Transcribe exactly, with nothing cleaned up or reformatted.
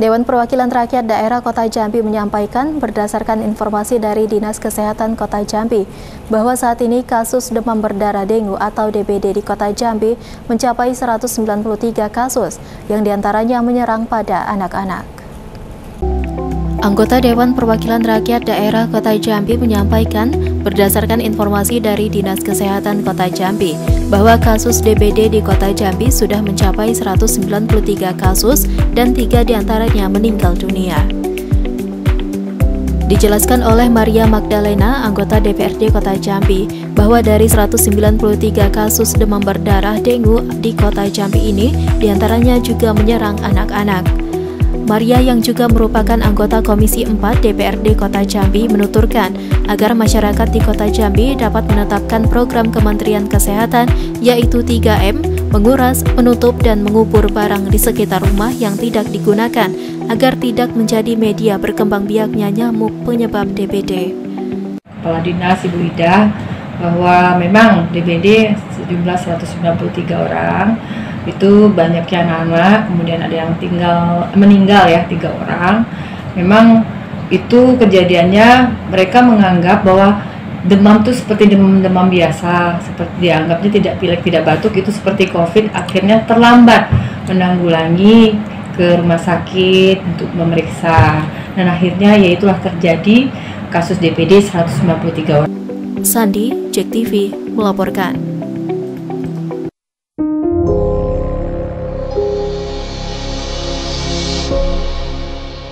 Dewan Perwakilan Rakyat Daerah Kota Jambi menyampaikan berdasarkan informasi dari Dinas Kesehatan Kota Jambi bahwa saat ini kasus demam berdarah dengue atau D B D di Kota Jambi mencapai seratus sembilan puluh tiga kasus yang diantaranya menyerang pada anak-anak. Anggota Dewan Perwakilan Rakyat Daerah Kota Jambi menyampaikan berdasarkan informasi dari Dinas Kesehatan Kota Jambi bahwa kasus D B D di Kota Jambi sudah mencapai seratus sembilan puluh tiga kasus dan tiga diantaranya meninggal dunia. Dijelaskan oleh Maria Magdalena, anggota D P R D Kota Jambi, bahwa dari seratus sembilan puluh tiga kasus demam berdarah dengue di Kota Jambi ini diantaranya juga menyerang anak-anak. Maria yang juga merupakan anggota Komisi empat D P R D Kota Jambi menuturkan agar masyarakat di Kota Jambi dapat menetapkan program Kementerian Kesehatan yaitu tiga M, menguras, menutup, dan mengubur barang di sekitar rumah yang tidak digunakan agar tidak menjadi media berkembang biaknya nyamuk penyebab D B D. Kepala Dinas Ibu Ida bahwa memang D B D sejumlah seratus sembilan puluh tiga orang, itu banyaknya anak-anak, kemudian ada yang tinggal meninggal ya tiga orang. Memang itu kejadiannya mereka menganggap bahwa demam itu seperti demam-demam biasa, seperti dianggapnya tidak pilek tidak batuk itu seperti COVID, akhirnya terlambat menanggulangi ke rumah sakit untuk memeriksa dan akhirnya yaitulah terjadi kasus D B D seratus sembilan puluh tiga orang. Sandi, J E K T V melaporkan.